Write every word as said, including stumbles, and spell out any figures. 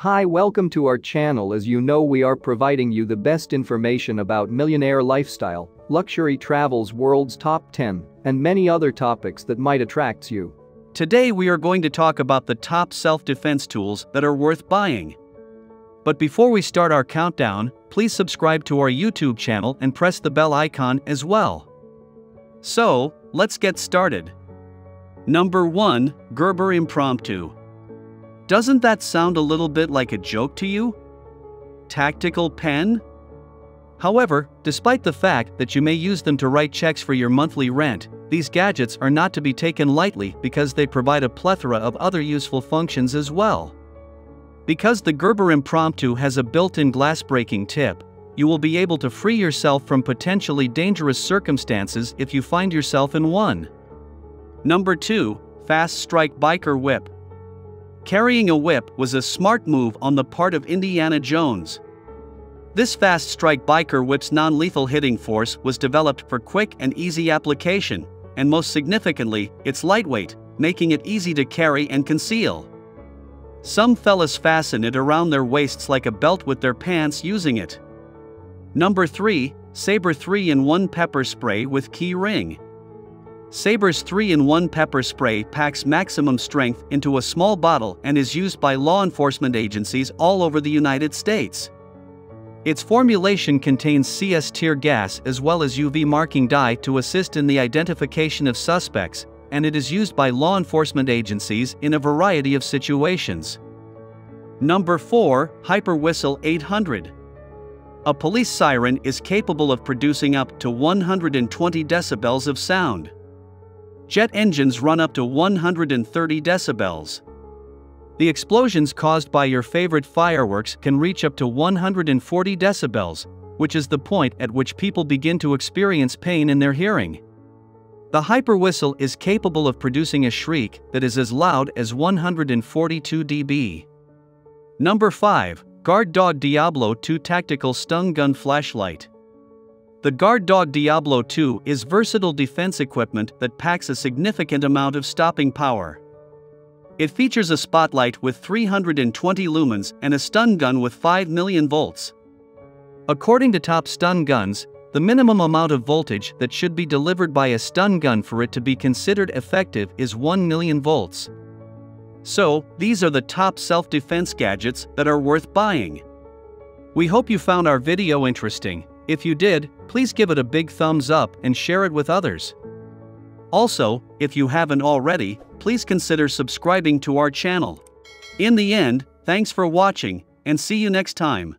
Hi, welcome to our channel. As you know, we are providing you the best information about millionaire lifestyle, luxury travels, world's top ten, and many other topics that might attract you. Today we are going to talk about the top self-defense tools that are worth buying. But before we start our countdown, please subscribe to our YouTube channel and press the bell icon as well. So, let's get started. Number one. Gerber Impromptu. Doesn't that sound a little bit like a joke to you? Tactical pen? However, despite the fact that you may use them to write checks for your monthly rent, these gadgets are not to be taken lightly because they provide a plethora of other useful functions as well. Because the Gerber Impromptu has a built-in glass-breaking tip, you will be able to free yourself from potentially dangerous circumstances if you find yourself in one. Number two. Fast Strike Biker Whip. Carrying a whip was a smart move on the part of Indiana Jones. This Fast Strike Biker Whip's non-lethal hitting force was developed for quick and easy application, and most significantly, it's lightweight, making it easy to carry and conceal. Some fellas fasten it around their waists like a belt with their pants using it. Number three. Sabre three in one Pepper Spray with Key Ring. Sabre's three in one pepper spray packs maximum strength into a small bottle and is used by law enforcement agencies all over the United States. Its formulation contains C S tear gas as well as U V marking dye to assist in the identification of suspects, and it is used by law enforcement agencies in a variety of situations. Number four. Hyper Whistle eight hundred. A police siren is capable of producing up to one hundred twenty decibels of sound. Jet engines run up to one hundred thirty decibels. The explosions caused by your favorite fireworks can reach up to one hundred forty decibels, which is the point at which people begin to experience pain in their hearing. The Hyper Whistle is capable of producing a shriek that is as loud as one hundred forty-two decibels. Number five. Guard Dog Diablo two Tactical Stun Gun Flashlight. The Guard Dog Diablo two is versatile defense equipment that packs a significant amount of stopping power. It features a spotlight with three hundred twenty lumens and a stun gun with five million volts. According to top stun guns, the minimum amount of voltage that should be delivered by a stun gun for it to be considered effective is one million volts. So, these are the top self-defense gadgets that are worth buying. We hope you found our video interesting. If you did, please give it a big thumbs up and share it with others. Also, if you haven't already, please consider subscribing to our channel. In the end, thanks for watching, and see you next time.